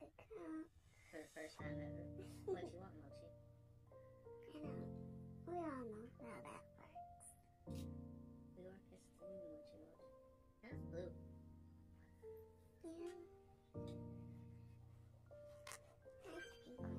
could come. For the first time ever. What do you want, Mochi? I know. We all know how that works. We work as a blue, Mochi Mochi. That's blue. Yeah. That's pink one.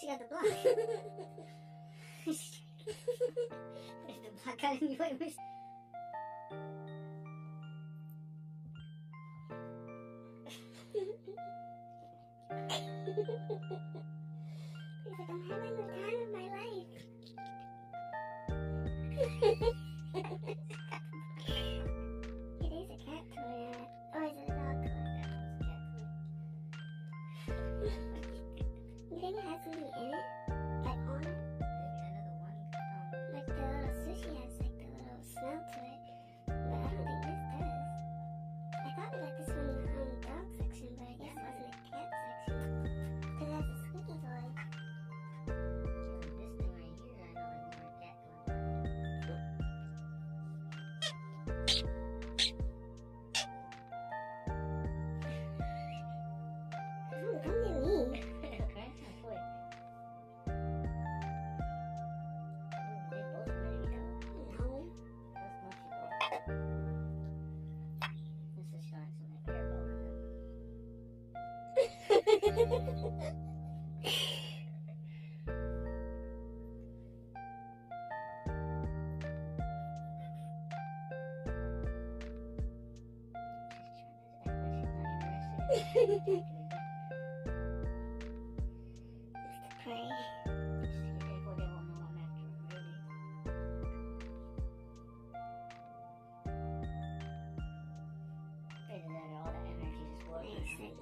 She got the block. The block got in your way. He's like, I'm having the time of my life. It is a cat toy, or is it a dog toy? You think it has something in it? Like on it? Like the little sushi has like the little smell to it, but I don't think this does. I thought we got this one in the dog section, but I guess it wasn't a cat section. Because it has a squeaky toy. This thing right here, I know it's more a cat toy. Don't get me.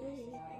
He's like,